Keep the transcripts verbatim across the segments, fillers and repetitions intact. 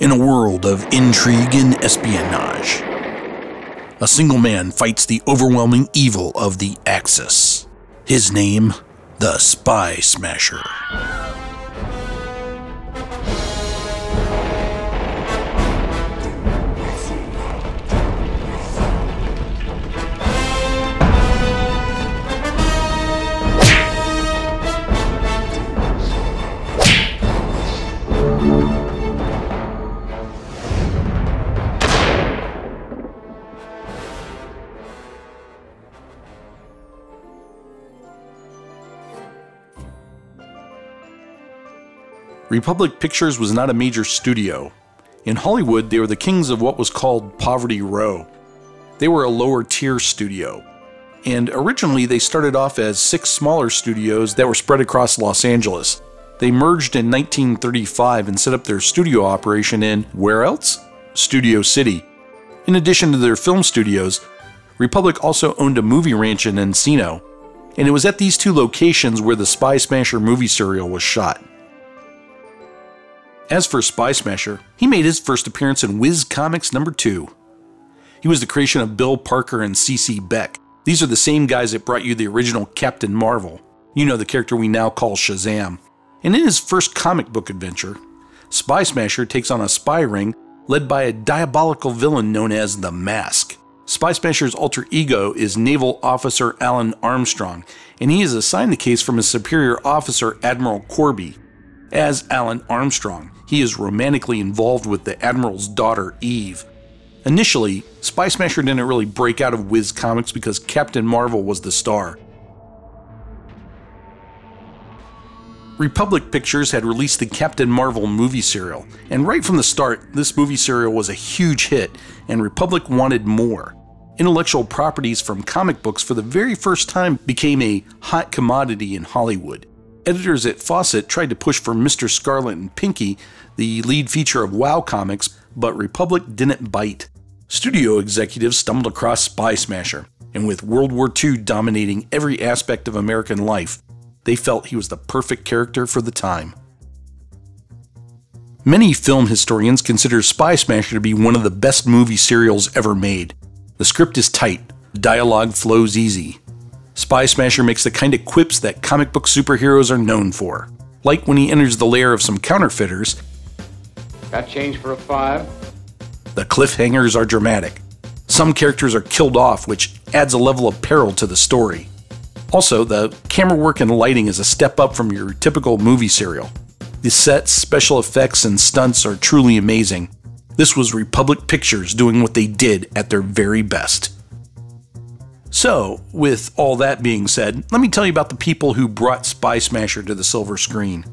in a world of intrigue and espionage. A single man fights the overwhelming evil of the Axis. His name, the Spy Smasher. Republic Pictures was not a major studio. In Hollywood, they were the kings of what was called Poverty Row. They were a lower-tier studio, and originally they started off as six smaller studios that were spread across Los Angeles. They merged in nineteen thirty-five and set up their studio operation in, where else? Studio City. In addition to their film studios, Republic also owned a movie ranch in Encino, and it was at these two locations where the Spy Smasher movie serial was shot. As for Spy Smasher, he made his first appearance in Whiz Comics number two. He was the creation of Bill Parker and C C Beck. These are the same guys that brought you the original Captain Marvel, you know, the character we now call Shazam. And in his first comic book adventure, Spy Smasher takes on a spy ring led by a diabolical villain known as The Mask. Spy Smasher's alter ego is Naval Officer Alan Armstrong, and he is assigned the case from his superior officer, Admiral Corby. As Alan Armstrong, he is romantically involved with the Admiral's daughter, Eve. Initially, Spy Smasher didn't really break out of Whiz Comics because Captain Marvel was the star. Republic Pictures had released the Captain Marvel movie serial, and right from the start, this movie serial was a huge hit, and Republic wanted more. Intellectual properties from comic books for the very first time became a hot commodity in Hollywood. Editors at Fawcett tried to push for Mister Scarlet and Pinky, the lead feature of Wow Comics, but Republic didn't bite. Studio executives stumbled across Spy Smasher, and with World War Two dominating every aspect of American life, they felt he was the perfect character for the time. Many film historians consider Spy Smasher to be one of the best movie serials ever made. The script is tight, dialogue flows easy. Spy Smasher makes the kind of quips that comic book superheroes are known for, like when he enters the lair of some counterfeiters. Got change for a five? The cliffhangers are dramatic. Some characters are killed off, which adds a level of peril to the story. Also, the camera work and lighting is a step up from your typical movie serial. The sets, special effects, and stunts are truly amazing. This was Republic Pictures doing what they did at their very best. So, with all that being said, let me tell you about the people who brought Spy Smasher to the silver screen.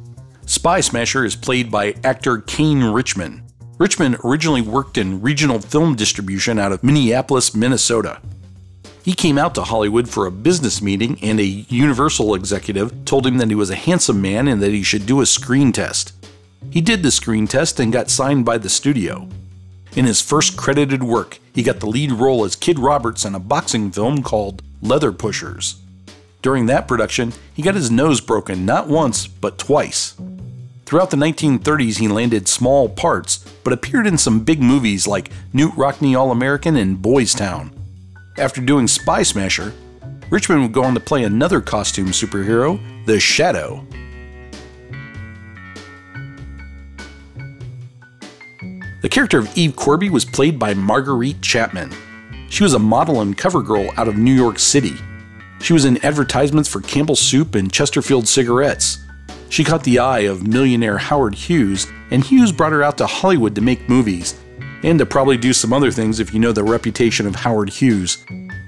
Spy Smasher is played by actor Kane Richmond. Richmond originally worked in regional film distribution out of Minneapolis, Minnesota. He came out to Hollywood for a business meeting, and a Universal executive told him that he was a handsome man and that he should do a screen test. He did the screen test and got signed by the studio. In his first credited work, he got the lead role as Kid Roberts in a boxing film called Leather Pushers. During that production, he got his nose broken not once, but twice. Throughout the nineteen thirties, he landed small parts, but appeared in some big movies like Newt Rockne All-American and Boystown. After doing Spy Smasher, Richmond would go on to play another costume superhero, The Shadow. The character of Eve Corby was played by Marguerite Chapman. She was a model and cover girl out of New York City. She was in advertisements for Campbell's Soup and Chesterfield cigarettes. She caught the eye of millionaire Howard Hughes, and Hughes brought her out to Hollywood to make movies, and to probably do some other things if you know the reputation of Howard Hughes.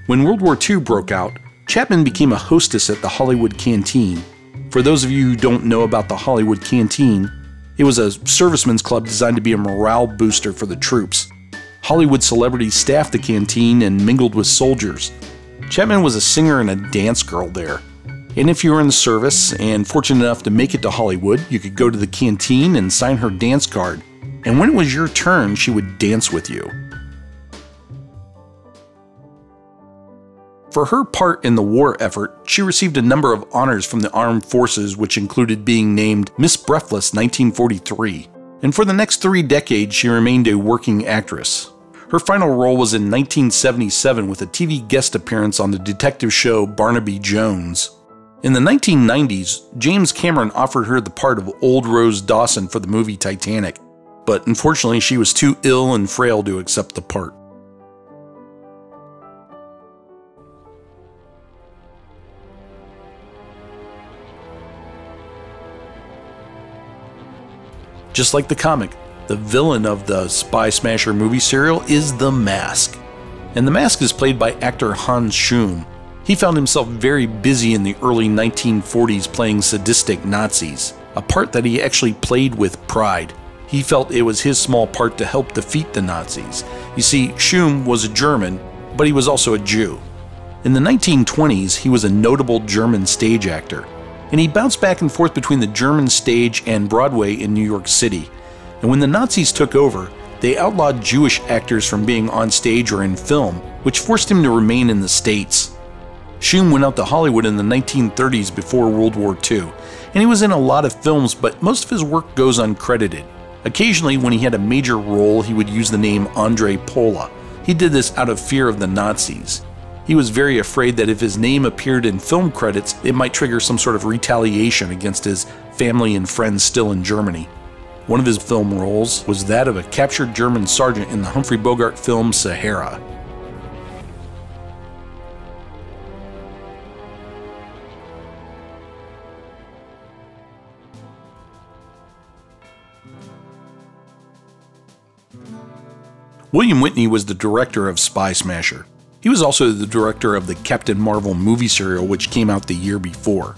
When World War Two broke out, Chapman became a hostess at the Hollywood Canteen. For those of you who don't know about the Hollywood Canteen, it was a servicemen's club designed to be a morale booster for the troops. Hollywood celebrities staffed the canteen and mingled with soldiers. Chapman was a singer and a dance girl there. And if you were in the service and fortunate enough to make it to Hollywood, you could go to the canteen and sign her dance card. And when it was your turn, she would dance with you. For her part in the war effort, she received a number of honors from the armed forces, which included being named Miss Breathless nineteen forty-three. and for the next three decades she remained a working actress. Her final role was in nineteen seventy-seven with a T V guest appearance on the detective show Barnaby Jones. In the nineteen nineties, James Cameron offered her the part of Old Rose Dawson for the movie Titanic, but unfortunately she was too ill and frail to accept the part. Just like the comic, the villain of the Spy Smasher movie serial is The Mask, and The Mask is played by actor Hans Schoom. He found himself very busy in the early nineteen forties playing sadistic Nazis, a part that he actually played with pride. He felt it was his small part to help defeat the Nazis. You see, Schoom was a German, but he was also a Jew. In the nineteen twenties, he was a notable German stage actor, and he bounced back and forth between the German stage and Broadway in New York City. And when the Nazis took over, they outlawed Jewish actors from being on stage or in film, which forced him to remain in the States. Schoom went out to Hollywood in the nineteen thirties before World War Two, and he was in a lot of films, but most of his work goes uncredited. Occasionally, when he had a major role, he would use the name Andre Pola. He did this out of fear of the Nazis. He was very afraid that if his name appeared in film credits, it might trigger some sort of retaliation against his family and friends still in Germany. One of his film roles was that of a captured German sergeant in the Humphrey Bogart film Sahara. William Whitney was the director of Spy Smasher. He was also the director of the Captain Marvel movie serial, which came out the year before.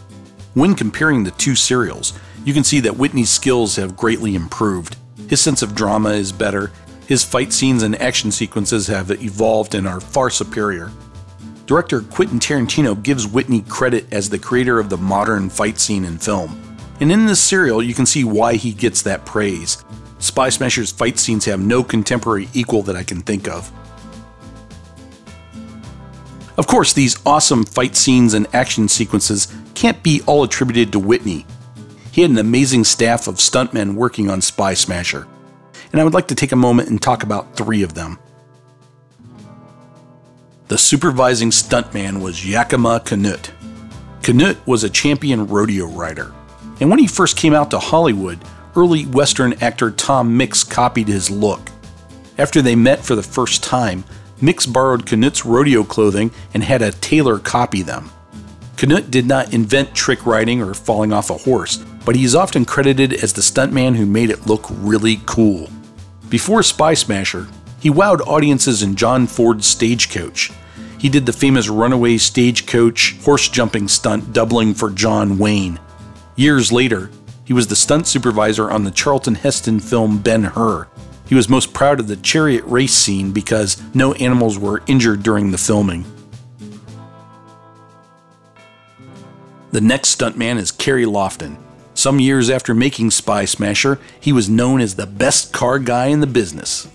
When comparing the two serials, you can see that Whitney's skills have greatly improved. His sense of drama is better, his fight scenes and action sequences have evolved and are far superior. Director Quentin Tarantino gives Whitney credit as the creator of the modern fight scene in film, and in this serial you can see why he gets that praise. Spy Smasher's fight scenes have no contemporary equal that I can think of. Of course, these awesome fight scenes and action sequences can't be all attributed to Whitney. He had an amazing staff of stuntmen working on Spy Smasher, and I would like to take a moment and talk about three of them. The supervising stuntman was Yakima Knut. Knut was a champion rodeo rider, and when he first came out to Hollywood, early Western actor Tom Mix copied his look. After they met for the first time, Mix borrowed Knut's rodeo clothing and had a tailor copy them. Knut did not invent trick riding or falling off a horse, but he is often credited as the stuntman who made it look really cool. Before Spy Smasher, he wowed audiences in John Ford's Stagecoach. He did the famous runaway stagecoach horse jumping stunt doubling for John Wayne. Years later, he was the stunt supervisor on the Charlton Heston film Ben-Hur. He was most proud of the chariot race scene because no animals were injured during the filming. The next stuntman is Kerry Lofton. Some years after making Spy Smasher, he was known as the best car guy in the business.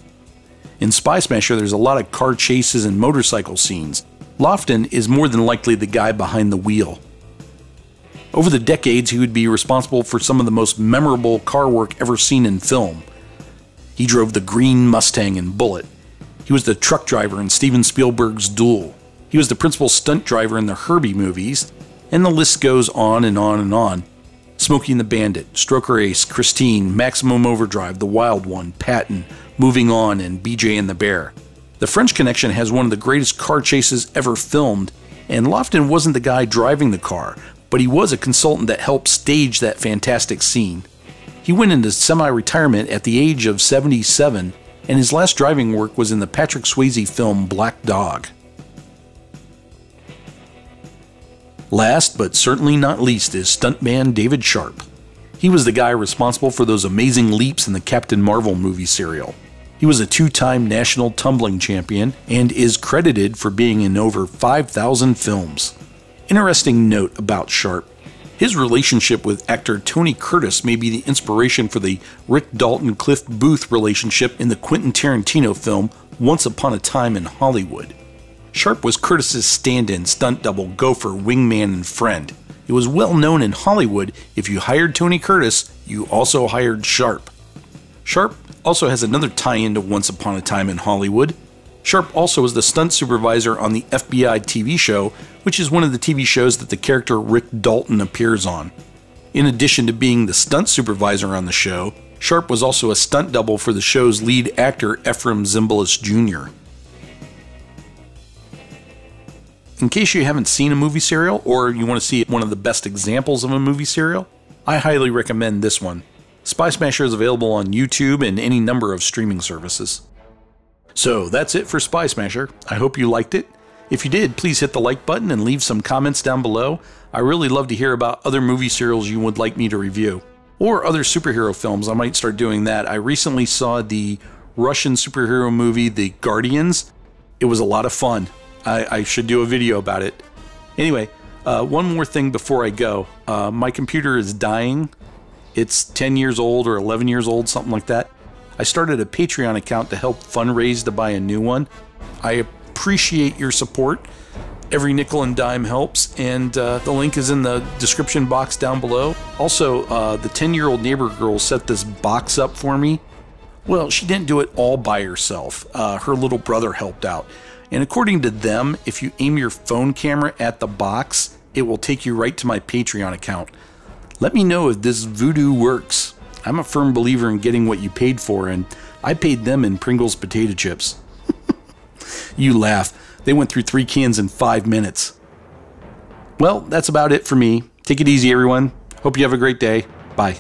In Spy Smasher, there's a lot of car chases and motorcycle scenes. Lofton is more than likely the guy behind the wheel. Over the decades, he would be responsible for some of the most memorable car work ever seen in film. He drove the green Mustang in Bullet. He was the truck driver in Steven Spielberg's Duel. He was the principal stunt driver in the Herbie movies. And the list goes on and on and on. Smokey and the Bandit, Stroker Ace, Christine, Maximum Overdrive, The Wild One, Patton, Moving On, and B J and the Bear. The French Connection has one of the greatest car chases ever filmed, and Lofton wasn't the guy driving the car, but he was a consultant that helped stage that fantastic scene. He went into semi-retirement at the age of seventy-seven, and his last driving work was in the Patrick Swayze film Black Dog. Last, but certainly not least, is stuntman David Sharp. He was the guy responsible for those amazing leaps in the Captain Marvel movie serial. He was a two-time national tumbling champion and is credited for being in over five thousand films. Interesting note about Sharp. His relationship with actor Tony Curtis may be the inspiration for the Rick Dalton-Cliff Booth relationship in the Quentin Tarantino film Once Upon a Time in Hollywood. Sharp was Curtis's stand-in, stunt double, gopher, wingman, and friend. It was well known in Hollywood, if you hired Tony Curtis, you also hired Sharp. Sharp also has another tie-in to Once Upon a Time in Hollywood. Sharp also was the stunt supervisor on the F B I T V show, which is one of the T V shows that the character Rick Dalton appears on. In addition to being the stunt supervisor on the show, Sharp was also a stunt double for the show's lead actor Ephraim Zimbalist Junior In case you haven't seen a movie serial, or you want to see one of the best examples of a movie serial, I highly recommend this one. Spy Smasher is available on YouTube and any number of streaming services. So that's it for Spy Smasher. I hope you liked it. If you did, please hit the like button and leave some comments down below. I really love to hear about other movie serials you would like me to review, or other superhero films. I might start doing that. I recently saw the Russian superhero movie, The Guardians. It was a lot of fun. I, I should do a video about it. Anyway, uh, one more thing before I go. Uh, my computer is dying. It's ten years old or eleven years old, something like that. I started a Patreon account to help fundraise to buy a new one. I appreciate your support. Every nickel and dime helps, and uh, the link is in the description box down below. Also, uh, the ten-year-old neighbor girl set this box up for me. Well, she didn't do it all by herself. Uh, her little brother helped out. And according to them, if you aim your phone camera at the box, it will take you right to my Patreon account. Let me know if this voodoo works. I'm a firm believer in getting what you paid for, and I paid them in Pringles potato chips. You laugh. They went through three cans in five minutes. Well, that's about it for me. Take it easy, everyone. Hope you have a great day. Bye.